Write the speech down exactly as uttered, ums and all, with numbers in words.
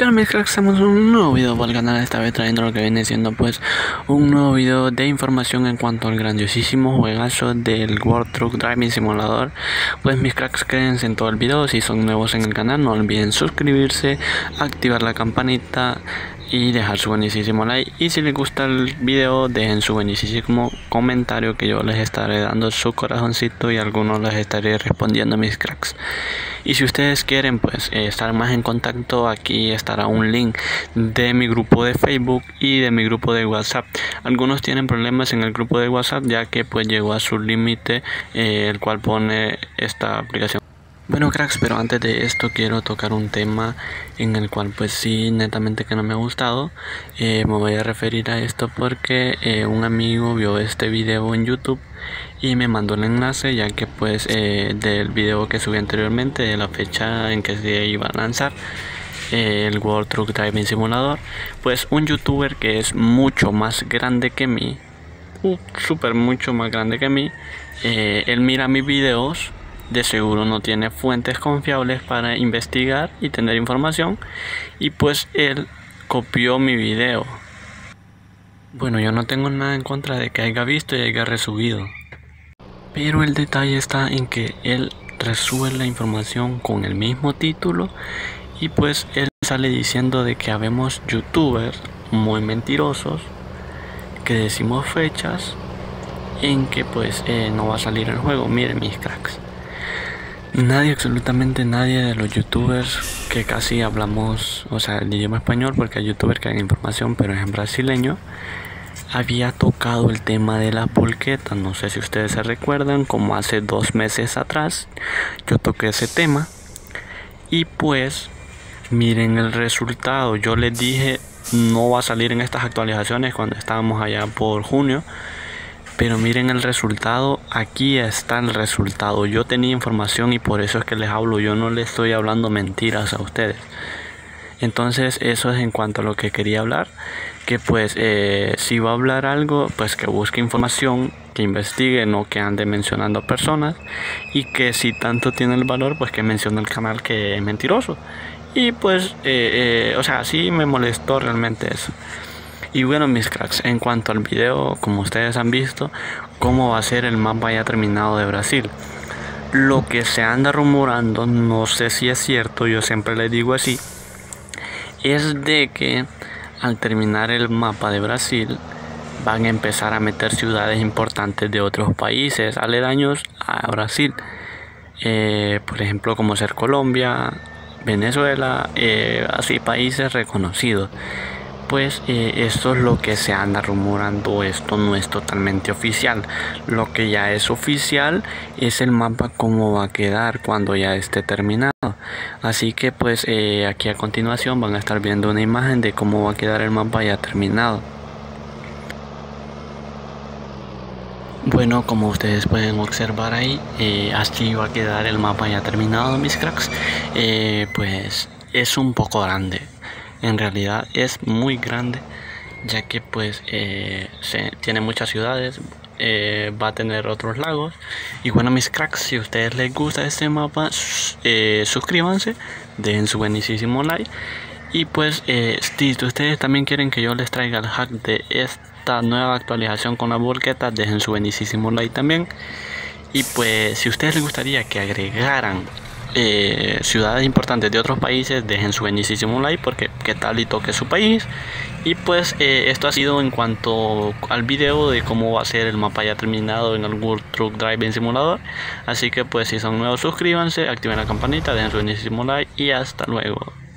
Chicas, mis cracks, estamos en un nuevo video para el canal, esta vez trayendo lo que viene siendo pues un nuevo video de información en cuanto al grandiosísimo juegazo del World Truck Driving Simulator. Pues mis cracks, quédense en todo el video. Si son nuevos en el canal, no olviden suscribirse, activar la campanita y dejar su buenísimo like. Y si les gusta el video, dejen su buenísimo comentario, que yo les estaré dando su corazoncito y algunos les estaré respondiendo, mis cracks. Y si ustedes quieren pues estar más en contacto, aquí estará un link de mi grupo de Facebook y de mi grupo de WhatsApp. Algunos tienen problemas en el grupo de WhatsApp, ya que pues llegó a su límite, eh, el cual pone esta aplicación. Bueno cracks, pero antes de esto quiero tocar un tema en el cual pues sí, netamente que no me ha gustado. eh, Me voy a referir a esto porque eh, un amigo vio este video en YouTube y me mandó el enlace, ya que pues eh, del video que subí anteriormente, de la fecha en que se iba a lanzar el World Truck Driving Simulator, pues un youtuber que es mucho más grande que mí, uh, súper mucho más grande que mí, eh, él mira mis videos. De seguro no tiene fuentes confiables para investigar y tener información, y pues él copió mi video. Bueno, yo no tengo nada en contra de que haya visto y haya resubido, pero el detalle está en que él resube la información con el mismo título, y pues él sale diciendo de que habemos youtubers muy mentirosos que decimos fechas en que pues eh, no va a salir el juego. Miren mis cracks, nadie, absolutamente nadie de los youtubers que casi hablamos, o sea, el idioma español, porque hay youtubers que dan información, pero es en brasileño, había tocado el tema de la polqueta. No sé si ustedes se recuerdan, como hace dos meses atrás yo toqué ese tema, y pues miren el resultado. Yo les dije no va a salir en estas actualizaciones cuando estábamos allá por junio. Pero miren el resultado, aquí está el resultado. Yo tenía información y por eso es que les hablo, yo no les estoy hablando mentiras a ustedes. Entonces eso es en cuanto a lo que quería hablar, que pues eh, si va a hablar algo, pues que busque información, que investigue, no que ande mencionando personas, y que si tanto tiene el valor, pues que mencione el canal que es mentiroso. Y pues, eh, eh, o sea, sí me molestó realmente eso. Y bueno mis cracks, en cuanto al video, como ustedes han visto, cómo va a ser el mapa ya terminado de Brasil. Lo que se anda rumorando, no sé si es cierto, yo siempre les digo así, es de que al terminar el mapa de Brasil van a empezar a meter ciudades importantes de otros países aledaños a Brasil. eh, Por ejemplo, como ser Colombia, Venezuela, eh, así países reconocidos. Pues eh, esto es lo que se anda rumorando, esto no es totalmente oficial. Lo que ya es oficial es el mapa, cómo va a quedar cuando ya esté terminado. Así que pues eh, aquí a continuación van a estar viendo una imagen de cómo va a quedar el mapa ya terminado. Bueno, como ustedes pueden observar ahí, eh, así va a quedar el mapa ya terminado, mis cracks. Eh, pues es un poco grande. En realidad es muy grande, ya que pues eh, se, tiene muchas ciudades, eh, va a tener otros lagos. Y bueno mis cracks, si a ustedes les gusta este mapa, eh, suscríbanse, dejen su buenísimo like. Y pues eh, si ustedes también quieren que yo les traiga el hack de esta nueva actualización con la volqueta, dejen su buenísimo like también. Y pues si a ustedes les gustaría que agregaran Eh, ciudades importantes de otros países, dejen su buenísimo like, porque qué tal y toque su país. Y pues eh, esto ha sido en cuanto al video de cómo va a ser el mapa ya terminado en el World Truck Driving Simulator. Así que pues si son nuevos, suscríbanse, activen la campanita, dejen su buenísimo like y hasta luego.